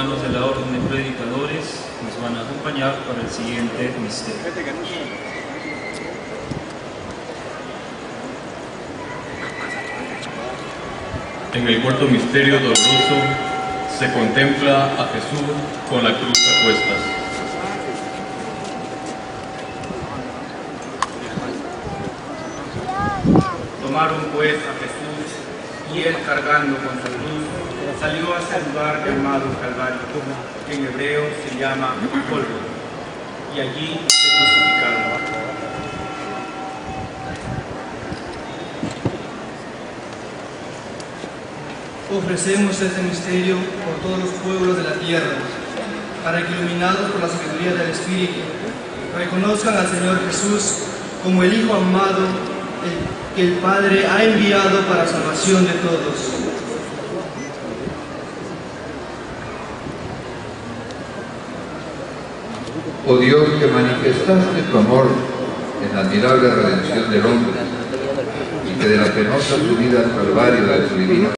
hermanos de la Orden de Predicadores nos van a acompañar para el siguiente misterio. En el cuarto misterio doloroso se contempla a Jesús con la cruz a cuestas. Tomaron pues a Jesús y él, cargando con su cruz, salió hacia el lugar llamado Calvario, que en hebreo se llama Golgotha, y allí se crucificaron. Ofrecemos este misterio por todos los pueblos de la tierra, para que, iluminados por la sabiduría del Espíritu, reconozcan al Señor Jesús como el Hijo amado que el Padre ha enviado para salvación de todos. Oh Dios, que manifestaste tu amor en la admirable redención del hombre y que de la penosa subida al Calvario de la divina